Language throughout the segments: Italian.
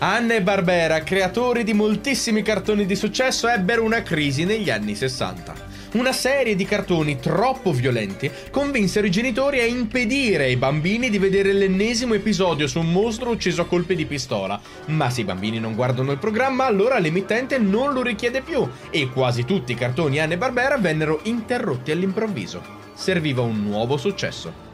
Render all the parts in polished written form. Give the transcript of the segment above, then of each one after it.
Hanna-Barbera, creatori di moltissimi cartoni di successo, ebbero una crisi negli anni 60. Una serie di cartoni troppo violenti convinsero i genitori a impedire ai bambini di vedere l'ennesimo episodio su un mostro ucciso a colpi di pistola. Ma se i bambini non guardano il programma, allora l'emittente non lo richiede più e quasi tutti i cartoni Hanna-Barbera vennero interrotti all'improvviso. Serviva un nuovo successo.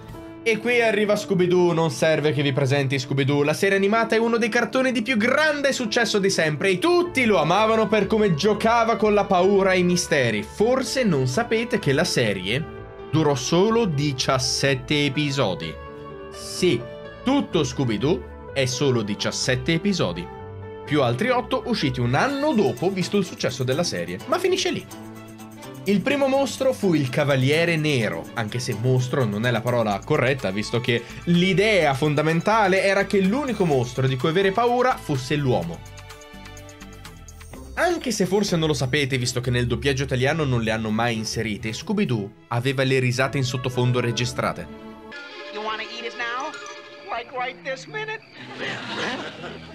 E qui arriva Scooby-Doo, non serve che vi presenti Scooby-Doo, la serie animata è uno dei cartoni di più grande successo di sempre e tutti lo amavano per come giocava con la paura e i misteri. Forse non sapete che la serie durò solo 17 episodi. Sì, tutto Scooby-Doo è solo 17 episodi, più altri 8 usciti un anno dopo visto il successo della serie, ma finisce lì. Il primo mostro fu il Cavaliere Nero, anche se mostro non è la parola corretta, visto che l'idea fondamentale era che l'unico mostro di cui avere paura fosse l'uomo. Anche se forse non lo sapete, visto che nel doppiaggio italiano non le hanno mai inserite, Scooby-Doo aveva le risate in sottofondo registrate. You wanna eat it now? Like right this minute?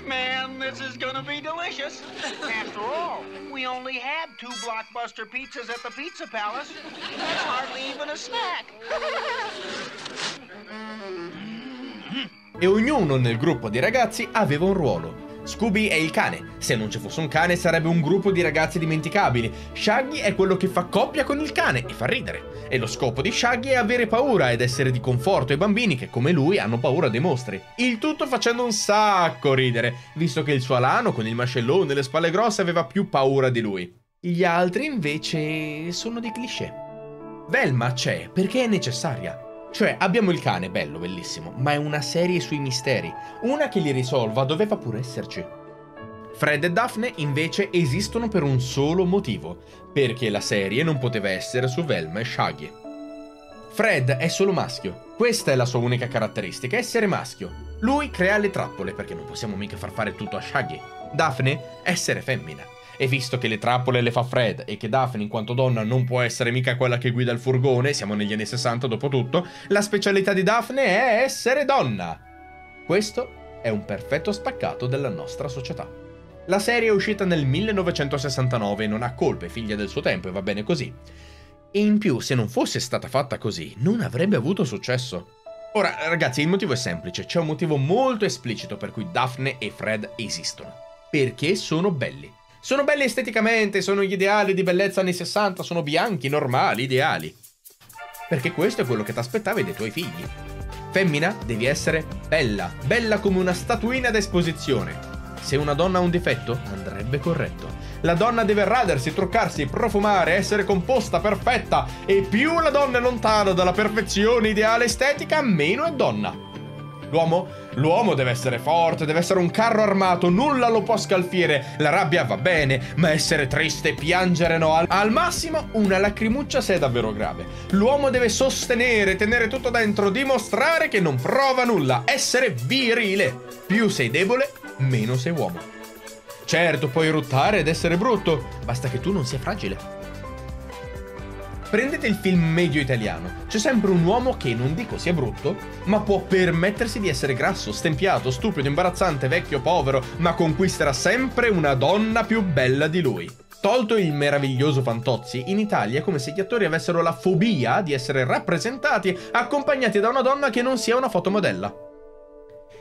Man, this is gonna be delicious. After all, we only had 2 blockbuster pizzas at the Pizza Palace. That's hardly even a snack. E ognuno nel gruppo di ragazzi aveva un ruolo. Scooby è il cane. Se non ci fosse un cane sarebbe un gruppo di ragazzi dimenticabili. Shaggy è quello che fa coppia con il cane e fa ridere. E lo scopo di Shaggy è avere paura ed essere di conforto ai bambini che, come lui, hanno paura dei mostri. Il tutto facendo un sacco ridere, visto che il suo alano con il mascellone e le spalle grosse aveva più paura di lui. Gli altri invece sono dei cliché. Velma c'è perché è necessaria. Cioè, abbiamo il cane, bello, bellissimo, ma è una serie sui misteri. Una che li risolva doveva pure esserci. Fred e Daphne, invece, esistono per un solo motivo, perché la serie non poteva essere su Velma e Shaggy. Fred è solo maschio. Questa è la sua unica caratteristica, essere maschio. Lui crea le trappole, perché non possiamo mica far fare tutto a Shaggy. Daphne, essere femmina. E visto che le trappole le fa Fred e che Daphne in quanto donna non può essere mica quella che guida il furgone, siamo negli anni 60 dopo tutto, la specialità di Daphne è essere donna. Questo è un perfetto spaccato della nostra società. La serie è uscita nel 1969 e non ha colpe, figlia del suo tempo e va bene così. E in più, se non fosse stata fatta così, non avrebbe avuto successo. Ora, ragazzi, il motivo è semplice, c'è un motivo molto esplicito per cui Daphne e Fred esistono. Perché sono belli. Sono belli esteticamente, sono gli ideali di bellezza anni 60, sono bianchi, normali, ideali. Perché questo è quello che ti aspettavi dai tuoi figli. Femmina, devi essere bella, bella come una statuina d'esposizione. Se una donna ha un difetto, andrebbe corretto. La donna deve radersi, truccarsi, profumare, essere composta, perfetta. E più la donna è lontana dalla perfezione ideale estetica, meno è donna. L'uomo? L'uomo deve essere forte, deve essere un carro armato, nulla lo può scalfire, la rabbia va bene, ma essere triste, piangere no, al massimo una lacrimuccia se è davvero grave. L'uomo deve sostenere, tenere tutto dentro, dimostrare che non prova nulla, essere virile. Più sei debole, meno sei uomo. Certo, puoi ruttare ed essere brutto, basta che tu non sia fragile. Prendete il film medio italiano, c'è sempre un uomo che, non dico sia brutto, ma può permettersi di essere grasso, stempiato, stupido, imbarazzante, vecchio, povero, ma conquisterà sempre una donna più bella di lui. Tolto il meraviglioso Fantozzi, in Italia è come se gli attori avessero la fobia di essere rappresentati accompagnati da una donna che non sia una fotomodella.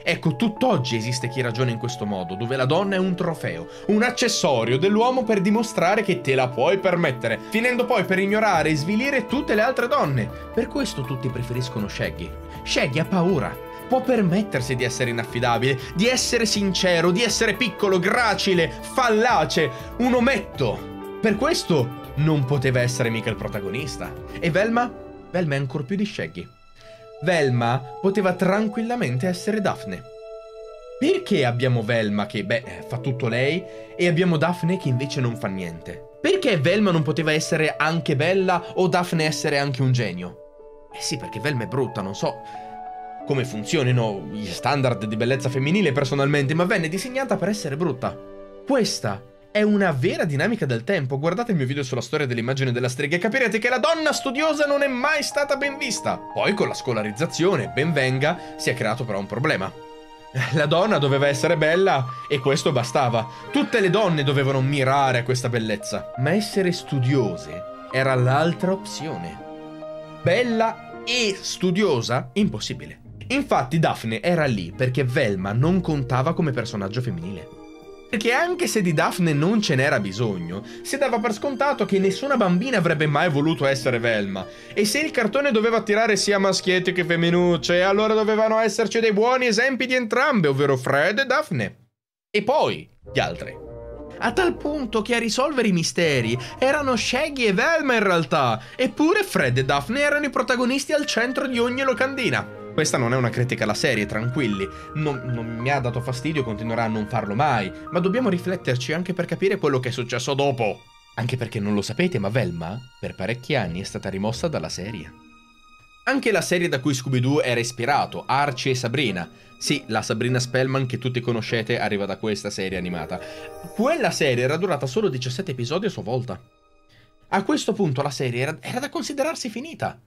Ecco, tutt'oggi esiste chi ragiona in questo modo, dove la donna è un trofeo, un accessorio dell'uomo per dimostrare che te la puoi permettere, finendo poi per ignorare e svilire tutte le altre donne. Per questo tutti preferiscono Shaggy. Shaggy ha paura, può permettersi di essere inaffidabile, di essere sincero, di essere piccolo, gracile, fallace, un ometto. Per questo non poteva essere mica il protagonista. E Velma? Velma è ancor più di Shaggy. Velma poteva tranquillamente essere Daphne. Perché abbiamo Velma che, fa tutto lei e abbiamo Daphne che invece non fa niente? Perché Velma non poteva essere anche bella o Daphne essere anche un genio? Eh sì, perché Velma è brutta, non so come funzionino gli standard di bellezza femminile personalmente, ma venne disegnata per essere brutta. Questa è una vera dinamica del tempo. Guardate il mio video sulla storia dell'immagine della strega e capirete che la donna studiosa non è mai stata ben vista. Poi con la scolarizzazione, ben venga, si è creato però un problema. La donna doveva essere bella e questo bastava. Tutte le donne dovevano mirare a questa bellezza. Ma essere studiose era l'altra opzione. Bella e studiosa? Impossibile. Infatti Daphne era lì perché Velma non contava come personaggio femminile. Perché anche se di Daphne non ce n'era bisogno, si dava per scontato che nessuna bambina avrebbe mai voluto essere Velma. E se il cartone doveva attirare sia maschietti che femminucce, allora dovevano esserci dei buoni esempi di entrambe, ovvero Fred e Daphne. E poi gli altri. A tal punto che a risolvere i misteri erano Shaggy e Velma in realtà, eppure Fred e Daphne erano i protagonisti al centro di ogni locandina. Questa non è una critica alla serie, tranquilli, non mi ha dato fastidio e continuerà a non farlo mai, ma dobbiamo rifletterci anche per capire quello che è successo dopo. Anche perché non lo sapete, ma Velma, per parecchi anni, è stata rimossa dalla serie. Anche la serie da cui Scooby-Doo era ispirato, Archie e Sabrina. Sì, la Sabrina Spellman che tutti conoscete arriva da questa serie animata. Quella serie era durata solo 17 episodi a sua volta. A questo punto la serie era da considerarsi finita.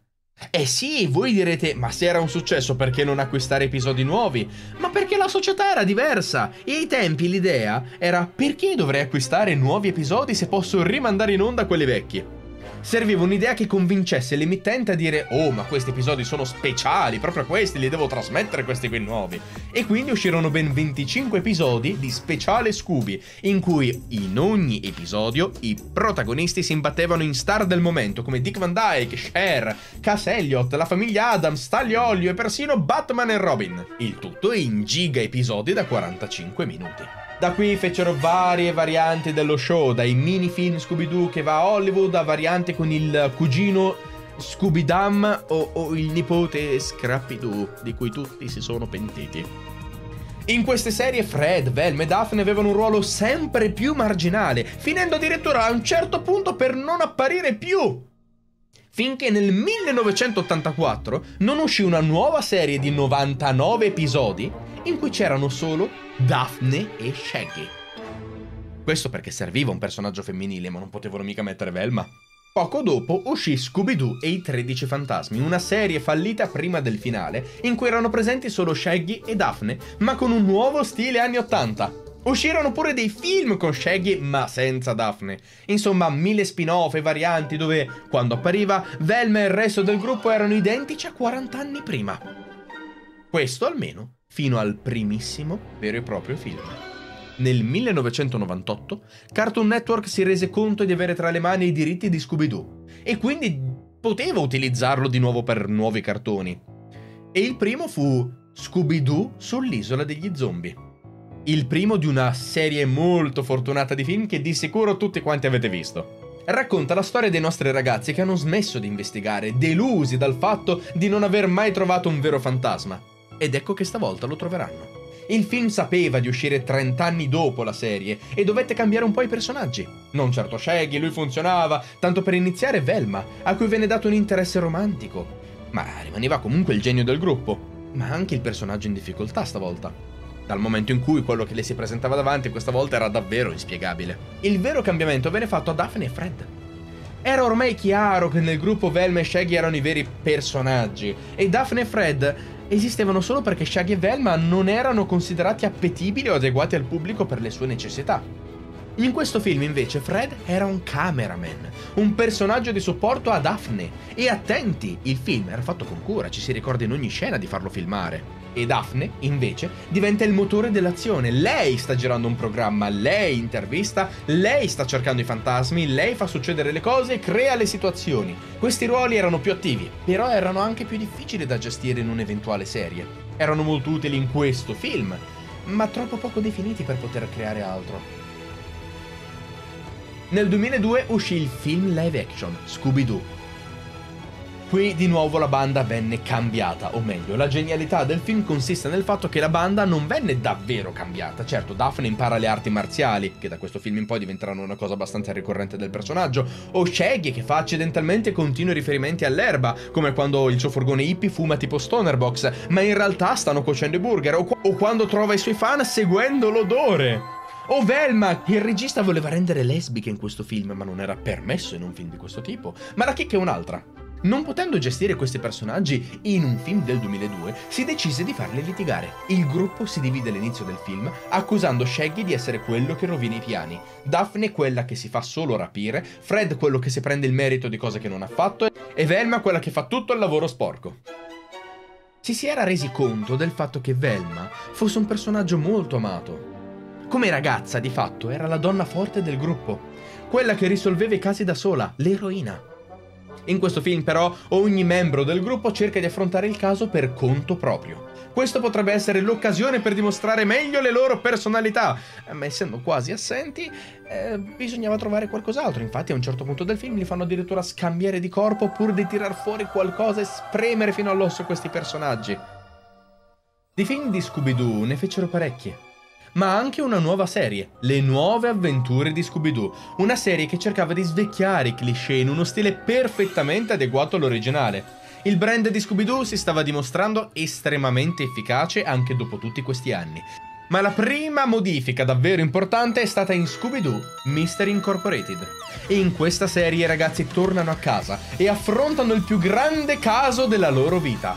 Eh sì, voi direte, ma se era un successo perché non acquistare episodi nuovi? Ma perché la società era diversa e ai tempi l'idea era perché dovrei acquistare nuovi episodi se posso rimandare in onda quelli vecchi? Serviva un'idea che convincesse l'emittente a dire oh ma questi episodi sono speciali, proprio questi li devo trasmettere questi qui nuovi. E quindi uscirono ben 25 episodi di speciale Scooby in cui in ogni episodio i protagonisti si imbattevano in star del momento come Dick Van Dyke, Cher, Cass Elliott, la famiglia Adams, Stanlio e Ollio e persino Batman e Robin. Il tutto in giga episodi da 45 minuti. Da qui fecero varie varianti dello show, dai mini film Scooby-Doo che va a Hollywood a varianti con il cugino Scooby-Dum o il nipote Scrappy-Doo, di cui tutti si sono pentiti. In queste serie Fred, Velma e Daphne avevano un ruolo sempre più marginale, finendo addirittura a un certo punto per non apparire più. Finché nel 1984 non uscì una nuova serie di 99 episodi in cui c'erano solo Daphne e Shaggy. Questo perché serviva un personaggio femminile, ma non potevano mica mettere Velma. Poco dopo uscì Scooby-Doo e i 13 fantasmi, una serie fallita prima del finale, in cui erano presenti solo Shaggy e Daphne, ma con un nuovo stile anni 80. Uscirono pure dei film con Shaggy ma senza Daphne. Insomma, mille spin-off e varianti dove, quando appariva, Velma e il resto del gruppo erano identici a 40 anni prima. Questo almeno fino al primissimo vero e proprio film. Nel 1998 Cartoon Network si rese conto di avere tra le mani i diritti di Scooby-Doo e quindi poteva utilizzarlo di nuovo per nuovi cartoni. E il primo fu Scooby-Doo sull'isola degli zombie. Il primo di una serie molto fortunata di film che di sicuro tutti quanti avete visto. Racconta la storia dei nostri ragazzi che hanno smesso di investigare, delusi dal fatto di non aver mai trovato un vero fantasma. Ed ecco che stavolta lo troveranno. Il film sapeva di uscire 30 anni dopo la serie e dovette cambiare un po' i personaggi. Non certo Shaggy, lui funzionava, tanto per iniziare Velma, a cui venne dato un interesse romantico. Ma rimaneva comunque il genio del gruppo, ma anche il personaggio in difficoltà stavolta. Dal momento in cui quello che le si presentava davanti questa volta era davvero inspiegabile. Il vero cambiamento venne fatto a Daphne e Fred. Era ormai chiaro che nel gruppo Velma e Shaggy erano i veri personaggi e Daphne e Fred esistevano solo perché Shaggy e Velma non erano considerati appetibili o adeguati al pubblico per le sue necessità. In questo film invece Fred era un cameraman, un personaggio di supporto a Daphne. E attenti, il film era fatto con cura, ci si ricorda in ogni scena di farlo filmare. E Daphne, invece, diventa il motore dell'azione. Lei sta girando un programma, lei intervista, lei sta cercando i fantasmi, lei fa succedere le cose e crea le situazioni. Questi ruoli erano più attivi, però erano anche più difficili da gestire in un'eventuale serie. Erano molto utili in questo film, ma troppo poco definiti per poter creare altro. Nel 2002 uscì il film live action, Scooby-Doo. Qui di nuovo la banda venne cambiata, o meglio, la genialità del film consiste nel fatto che la banda non venne davvero cambiata. Certo, Daphne impara le arti marziali, che da questo film in poi diventeranno una cosa abbastanza ricorrente del personaggio, o Shaggy che fa accidentalmente continui riferimenti all'erba, come quando il suo furgone hippie fuma tipo stoner box, ma in realtà stanno cuocendo i burger, o quando trova i suoi fan seguendo l'odore. O Velma, il regista voleva rendere lesbica in questo film, ma non era permesso in un film di questo tipo. Ma la chicca è un'altra. Non potendo gestire questi personaggi in un film del 2002, si decise di farli litigare. Il gruppo si divide all'inizio del film, accusando Shaggy di essere quello che rovina i piani, Daphne quella che si fa solo rapire, Fred quello che si prende il merito di cose che non ha fatto e Velma quella che fa tutto il lavoro sporco. Ci si era resi conto del fatto che Velma fosse un personaggio molto amato. Come ragazza, di fatto, era la donna forte del gruppo, quella che risolveva i casi da sola, l'eroina. In questo film, però, ogni membro del gruppo cerca di affrontare il caso per conto proprio. Questo potrebbe essere l'occasione per dimostrare meglio le loro personalità, ma essendo quasi assenti, bisognava trovare qualcos'altro. Infatti a un certo punto del film li fanno addirittura scambiare di corpo pur di tirar fuori qualcosa e spremere fino all'osso questi personaggi. Di film di Scooby-Doo ne fecero parecchi, ma anche una nuova serie, Le Nuove Avventure di Scooby-Doo, una serie che cercava di svecchiare i cliché in uno stile perfettamente adeguato all'originale. Il brand di Scooby-Doo si stava dimostrando estremamente efficace anche dopo tutti questi anni. Ma la prima modifica davvero importante è stata in Scooby-Doo, Mystery Incorporated. E in questa serie i ragazzi tornano a casa e affrontano il più grande caso della loro vita,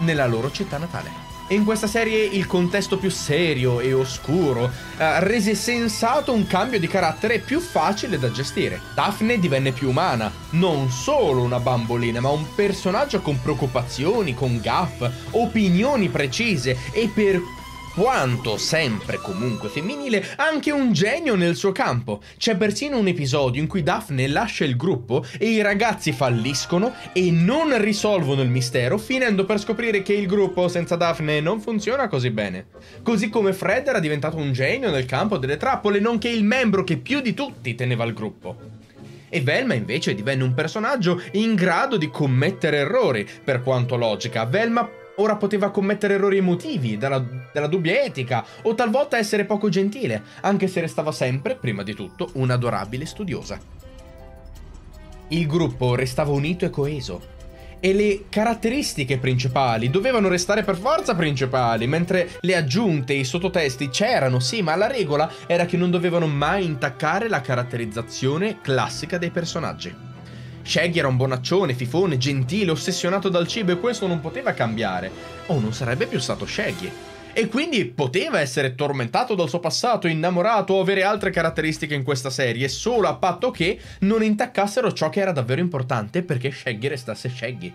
nella loro città natale. In questa serie il contesto più serio e oscuro rese sensato un cambio di carattere più facile da gestire. Daphne divenne più umana, non solo una bambolina, ma un personaggio con preoccupazioni, con gaffe, opinioni precise e per quanto sempre comunque femminile, anche un genio nel suo campo. C'è persino un episodio in cui Daphne lascia il gruppo e i ragazzi falliscono e non risolvono il mistero, finendo per scoprire che il gruppo senza Daphne non funziona così bene. Così come Fred era diventato un genio nel campo delle trappole, nonché il membro che più di tutti teneva il gruppo. E Velma invece divenne un personaggio in grado di commettere errori, per quanto logica. Velma ora poteva commettere errori emotivi, dalla dubbia etica, o talvolta essere poco gentile, anche se restava sempre, prima di tutto, un'adorabile studiosa. Il gruppo restava unito e coeso, e le caratteristiche principali dovevano restare per forza principali, mentre le aggiunte e i sottotesti c'erano, sì, ma la regola era che non dovevano mai intaccare la caratterizzazione classica dei personaggi. Shaggy era un bonaccione, fifone, gentile, ossessionato dal cibo e questo non poteva cambiare, o non sarebbe più stato Shaggy. E quindi poteva essere tormentato dal suo passato, innamorato o avere altre caratteristiche in questa serie, solo a patto che non intaccassero ciò che era davvero importante perché Shaggy restasse Shaggy.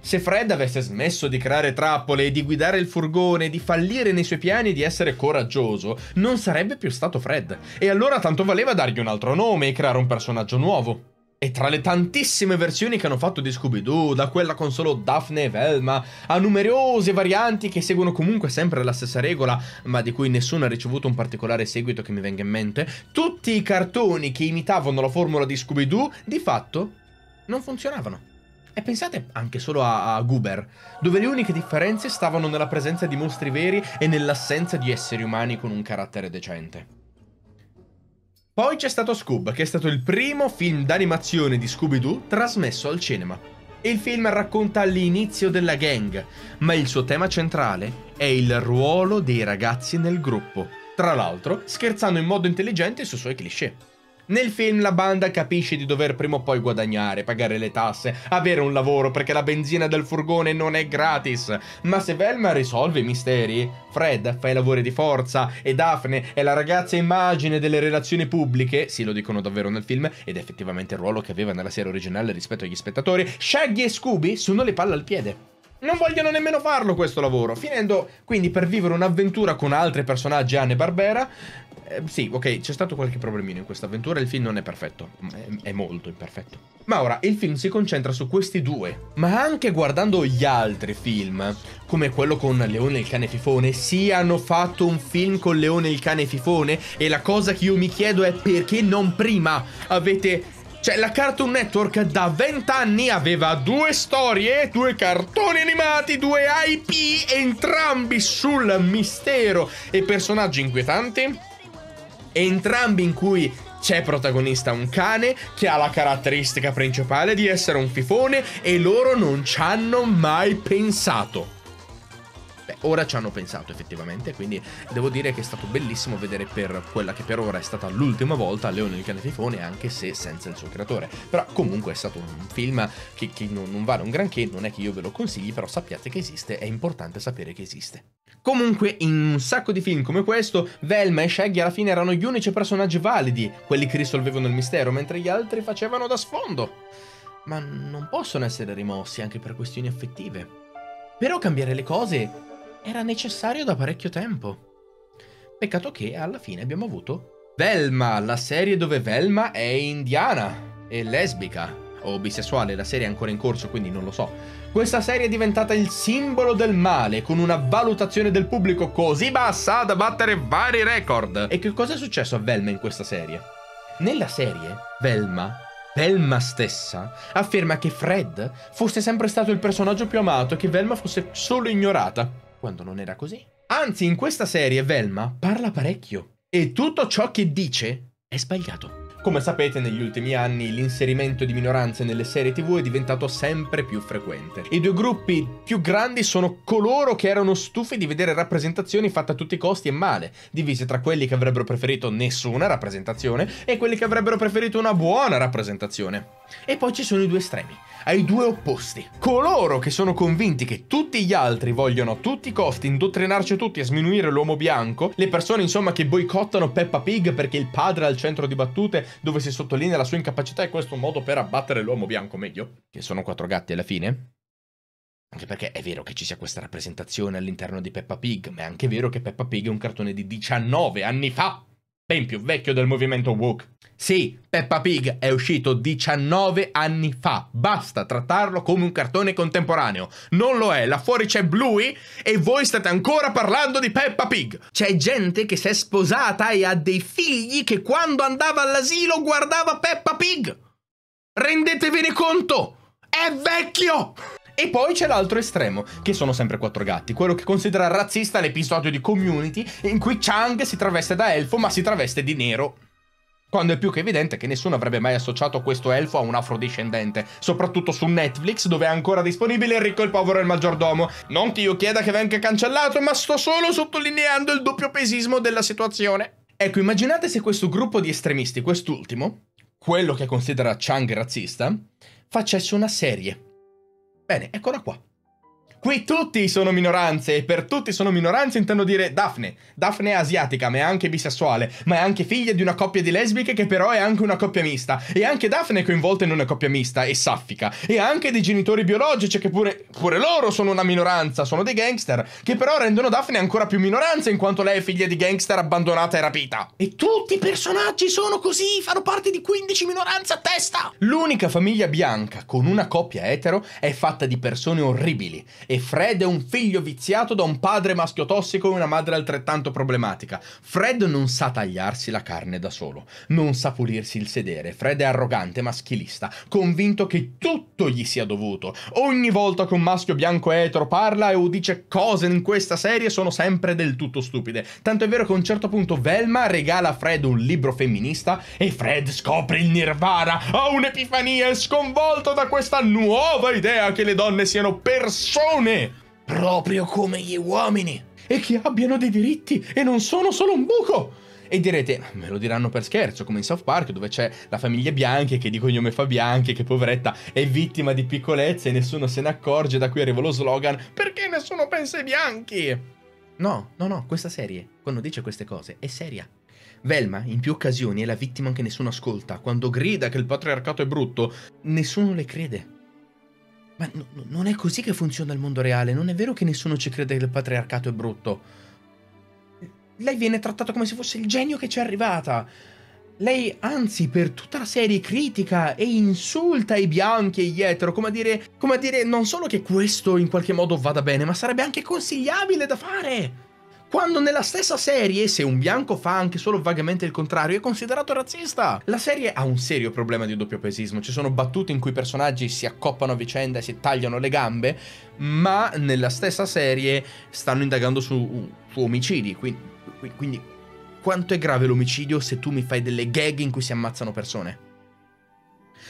Se Fred avesse smesso di creare trappole e di guidare il furgone, di fallire nei suoi piani e di essere coraggioso, non sarebbe più stato Fred. E allora tanto valeva dargli un altro nome e creare un personaggio nuovo. E tra le tantissime versioni che hanno fatto di Scooby-Doo, da quella con solo Daphne e Velma, a numerose varianti che seguono comunque sempre la stessa regola, ma di cui nessuno ha ricevuto un particolare seguito che mi venga in mente, tutti i cartoni che imitavano la formula di Scooby-Doo, di fatto, non funzionavano. E pensate anche solo a Goober, dove le uniche differenze stavano nella presenza di mostri veri e nell'assenza di esseri umani con un carattere decente. Poi c'è stato Scoob, che è stato il primo film d'animazione di Scooby-Doo trasmesso al cinema. Il film racconta l'inizio della gang, ma il suo tema centrale è il ruolo dei ragazzi nel gruppo, tra l'altro scherzando in modo intelligente sui suoi cliché. Nel film la banda capisce di dover prima o poi guadagnare, pagare le tasse, avere un lavoro perché la benzina del furgone non è gratis. Ma se Velma risolve i misteri, Fred fa i lavori di forza e Daphne è la ragazza immagine delle relazioni pubbliche, sì, lo dicono davvero nel film ed è effettivamente il ruolo che aveva nella serie originale rispetto agli spettatori, Shaggy e Scooby sono le palle al piede. Non vogliono nemmeno farlo questo lavoro, finendo quindi per vivere un'avventura con altri personaggi Hanna-Barbera. Sì, ok, c'è stato qualche problemino in questa avventura, il film non è perfetto, è molto imperfetto. Ma ora, il film si concentra su questi due, ma anche guardando gli altri film, come quello con Leone il cane fifone, sì, hanno fatto un film con Leone il cane fifone e la cosa che io mi chiedo è perché non prima avete... Cioè, la Cartoon Network da 20 anni aveva due storie, due cartoni animati, due IP, entrambi sul mistero e personaggi inquietanti, entrambi in cui c'è protagonista un cane che ha la caratteristica principale di essere un fifone e loro non ci hanno mai pensato. Beh, ora ci hanno pensato effettivamente, quindi devo dire che è stato bellissimo vedere per quella che per ora è stata l'ultima volta Leone il cane fifone, anche se senza il suo creatore. Però comunque è stato un film che non vale un granché, non è che io ve lo consigli, però sappiate che esiste, è importante sapere che esiste. Comunque in un sacco di film come questo Velma e Shaggy alla fine erano gli unici personaggi validi, quelli che risolvevano il mistero, mentre gli altri facevano da sfondo. Ma non possono essere rimossi anche per questioni affettive. Però cambiare le cose era necessario da parecchio tempo. Peccato che alla fine abbiamo avuto Velma, la serie dove Velma è indiana e lesbica o bisessuale, la serie è ancora in corso quindi non lo so. Questa serie è diventata il simbolo del male, con una valutazione del pubblico così bassa da battere vari record. E che cosa è successo a Velma in questa serie? Nella serie, Velma stessa afferma che Fred fosse sempre stato il personaggio più amato e che Velma fosse solo ignorata, quando non era così. Anzi, in questa serie Velma parla parecchio e tutto ciò che dice è sbagliato. Come sapete, negli ultimi anni l'inserimento di minoranze nelle serie TV è diventato sempre più frequente. I due gruppi più grandi sono coloro che erano stufi di vedere rappresentazioni fatte a tutti i costi e male, divise tra quelli che avrebbero preferito nessuna rappresentazione e quelli che avrebbero preferito una buona rappresentazione. E poi ci sono i due estremi, ai due opposti. Coloro che sono convinti che tutti gli altri vogliono a tutti i costi indottrinarci tutti e sminuire l'uomo bianco, le persone insomma che boicottano Peppa Pig perché il padre è al centro di battute dove si sottolinea la sua incapacità e questo è un modo per abbattere l'uomo bianco, meglio. Che sono quattro gatti alla fine. Anche perché è vero che ci sia questa rappresentazione all'interno di Peppa Pig, ma è anche vero che Peppa Pig è un cartone di 19 anni fa. Ben più vecchio del movimento woke. Sì, Peppa Pig è uscito 19 anni fa. Basta trattarlo come un cartone contemporaneo. Non lo è, là fuori c'è Bluey e voi state ancora parlando di Peppa Pig. C'è gente che si è sposata e ha dei figli che quando andava all'asilo guardava Peppa Pig. Rendetevene conto, è vecchio! E poi c'è l'altro estremo, che sono sempre quattro gatti, quello che considera razzista l'episodio di Community in cui Chang si traveste da elfo ma si traveste di nero. Quando è più che evidente che nessuno avrebbe mai associato questo elfo a un afrodiscendente, soprattutto su Netflix dove è ancora disponibile Il ricco, il povero e il maggiordomo. Non che io chieda che venga cancellato, ma sto solo sottolineando il doppio pesismo della situazione. Ecco, immaginate se questo gruppo di estremisti, quest'ultimo, quello che considera Chang razzista, facesse una serie. Bene, eccola qua. Qui tutti sono minoranze e per tutti sono minoranze intendo dire Daphne. Daphne è asiatica ma è anche bisessuale, ma è anche figlia di una coppia di lesbiche che però è anche una coppia mista. E anche Daphne è coinvolta in una coppia mista e saffica. E anche dei genitori biologici che pure loro sono una minoranza, sono dei gangster, che però rendono Daphne ancora più minoranza in quanto lei è figlia di gangster abbandonata e rapita. E tutti i personaggi sono così, fanno parte di 15 minoranze a testa. L'unica famiglia bianca con una coppia etero è fatta di persone orribili. E Fred è un figlio viziato da un padre maschio tossico e una madre altrettanto problematica. Fred non sa tagliarsi la carne da solo, non sa pulirsi il sedere. Fred è arrogante, maschilista, convinto che tutto gli sia dovuto. Ogni volta che un maschio bianco etero parla o dice cose in questa serie sono sempre del tutto stupide. Tanto è vero che a un certo punto Velma regala a Fred un libro femminista e Fred scopre il nirvana, ha un'epifania e è sconvolto da questa nuova idea che le donne siano persone proprio come gli uomini e che abbiano dei diritti e non sono solo un buco. E direte, me lo diranno per scherzo, come in South Park dove c'è la famiglia Bianchi che di cognome fa Bianchi, che poveretta è vittima di piccolezze e nessuno se ne accorge, da qui arriva lo slogan perché nessuno pensa ai bianchi. No, questa serie quando dice queste cose è seria. Velma in più occasioni è la vittima che nessuno ascolta, quando grida che il patriarcato è brutto nessuno le crede. Ma non è così che funziona il mondo reale, non è vero che nessuno ci crede che il patriarcato è brutto. Lei viene trattata come se fosse il genio che ci è arrivata. Lei, anzi, per tutta la serie critica e insulta i bianchi e gli etero, come a dire non solo che questo in qualche modo vada bene, ma sarebbe anche consigliabile da fare. Quando nella stessa serie, se un bianco fa anche solo vagamente il contrario, è considerato razzista. La serie ha un serio problema di doppiopesismo. Ci sono battute in cui i personaggi si accoppano a vicenda e si tagliano le gambe, ma nella stessa serie stanno indagando su omicidi. Quindi quanto è grave l'omicidio se tu mi fai delle gag in cui si ammazzano persone?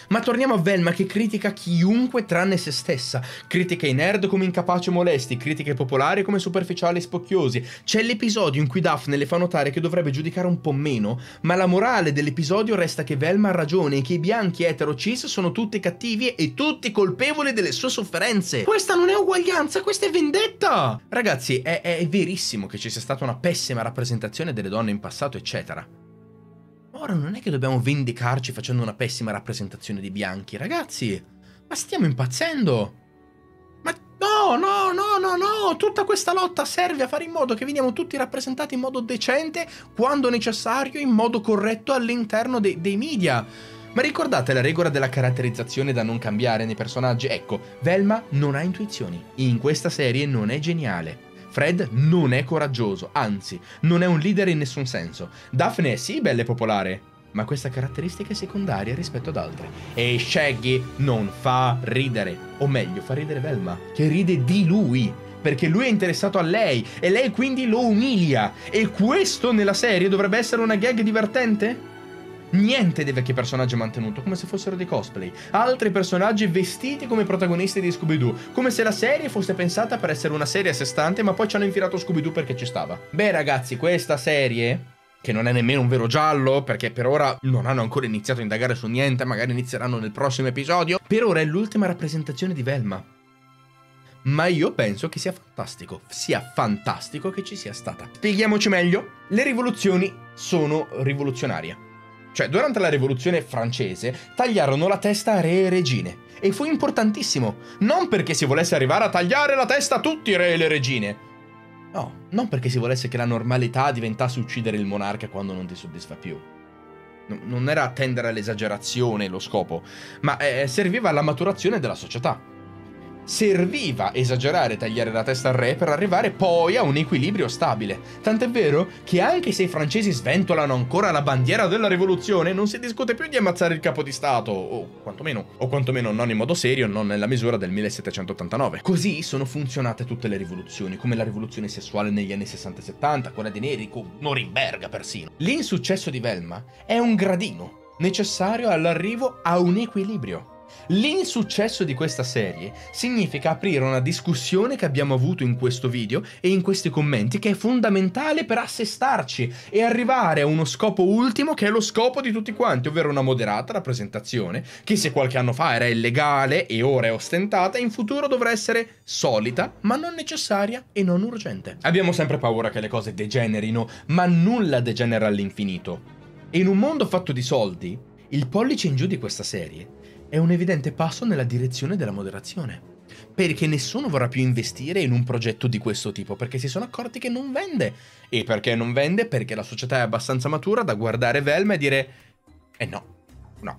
Ma torniamo a Velma che critica chiunque tranne se stessa, critica i nerd come incapaci e molesti, critica i popolari come superficiali e spocchiosi. C'è l'episodio in cui Daphne le fa notare che dovrebbe giudicare un po' meno, ma la morale dell'episodio resta che Velma ha ragione e che i bianchi etero cis sono tutti cattivi e tutti colpevoli delle sue sofferenze. Questa non è uguaglianza, questa è vendetta! Ragazzi, è verissimo che ci sia stata una pessima rappresentazione delle donne in passato, eccetera. Ora non è che dobbiamo vendicarci facendo una pessima rappresentazione dei bianchi, ragazzi. Ma stiamo impazzendo. Ma no. Tutta questa lotta serve a fare in modo che veniamo tutti rappresentati in modo decente, quando necessario, in modo corretto all'interno dei media. Ma ricordate la regola della caratterizzazione da non cambiare nei personaggi? Ecco, Velma non ha intuizioni. In questa serie non è geniale. Fred non è coraggioso, anzi, non è un leader in nessun senso. Daphne è sì bella e popolare, ma questa caratteristica è secondaria rispetto ad altre. E Shaggy non fa ridere, o meglio, fa ridere Velma, che ride di lui, perché lui è interessato a lei, e lei quindi lo umilia. E questo nella serie dovrebbe essere una gag divertente? Niente dei vecchi personaggi mantenuto, come se fossero dei cosplay. Altri personaggi vestiti come protagonisti di Scooby-Doo, come se la serie fosse pensata per essere una serie a sé stante, ma poi ci hanno infilato Scooby-Doo perché ci stava. Beh ragazzi, questa serie, che non è nemmeno un vero giallo, perché per ora non hanno ancora iniziato a indagare su niente, magari inizieranno nel prossimo episodio, per ora è l'ultima rappresentazione di Velma. Ma io penso che sia fantastico che ci sia stata. Spieghiamoci meglio, le rivoluzioni sono rivoluzionarie. Cioè, durante la rivoluzione francese tagliarono la testa a re e regine. E fu importantissimo. Non perché si volesse arrivare a tagliare la testa a tutti i re e le regine. No, non perché si volesse che la normalità diventasse uccidere il monarca quando non ti soddisfa più. Non era tendere all'esagerazione lo scopo, ma serviva alla maturazione della società. Serviva esagerare e tagliare la testa al re per arrivare poi a un equilibrio stabile. Tant'è vero che anche se i francesi sventolano ancora la bandiera della rivoluzione, non si discute più di ammazzare il capo di stato, o quantomeno non in modo serio, non nella misura del 1789. Così sono funzionate tutte le rivoluzioni, come la rivoluzione sessuale negli anni 60 e 70, quella di Neri, con Norimberga persino. L'insuccesso di Velma è un gradino necessario all'arrivo a un equilibrio. L'insuccesso di questa serie significa aprire una discussione che abbiamo avuto in questo video e in questi commenti, che è fondamentale per assestarci e arrivare a uno scopo ultimo, che è lo scopo di tutti quanti, ovvero una moderata rappresentazione che, se qualche anno fa era illegale e ora è ostentata, in futuro dovrà essere solita ma non necessaria e non urgente. Abbiamo sempre paura che le cose degenerino, ma nulla degenera all'infinito, e in un mondo fatto di soldi il pollice in giù di questa serie è un evidente passo nella direzione della moderazione. Perché nessuno vorrà più investire in un progetto di questo tipo, perché si sono accorti che non vende. E perché non vende? Perché la società è abbastanza matura da guardare Velma e dire no,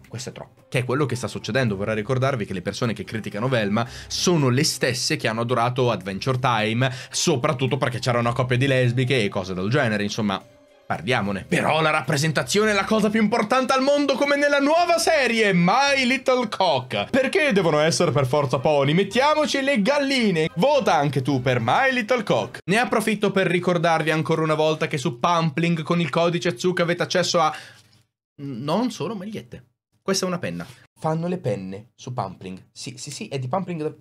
questo è troppo. Che è quello che sta succedendo. Vorrei ricordarvi che le persone che criticano Velma sono le stesse che hanno adorato Adventure Time, soprattutto perché c'era una coppia di lesbiche e cose del genere, insomma. Parliamone. Però la rappresentazione è la cosa più importante al mondo, come nella nuova serie My Little Cock. Perché devono essere per forza pony? Mettiamoci le galline. Vota anche tu per My Little Cock. Ne approfitto per ricordarvi ancora una volta che su Pampling con il codice Zucca avete accesso a non solo magliette. Questa è una penna. Fanno le penne su Pampling. Sì, è di Pampling,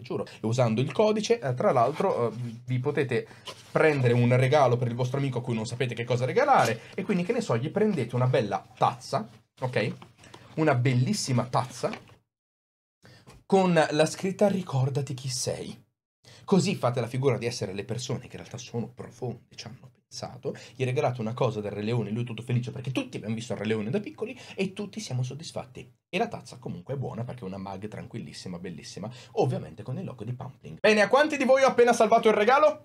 giuro. E usando il codice, tra l'altro, vi potete prendere un regalo per il vostro amico a cui non sapete che cosa regalare. E quindi, che ne so, gli prendete una bella tazza, ok? Una bellissima tazza con la scritta "Ricordati chi sei". Così fate la figura di essere le persone che in realtà sono profonde, ci hanno pensato, gli regalate una cosa del Re Leone, lui è tutto felice perché tutti abbiamo visto il Re Leone da piccoli e tutti siamo soddisfatti. E la tazza comunque è buona perché è una mag tranquillissima, bellissima, ovviamente con il logo di Pampling. Bene, a quanti di voi ho appena salvato il regalo?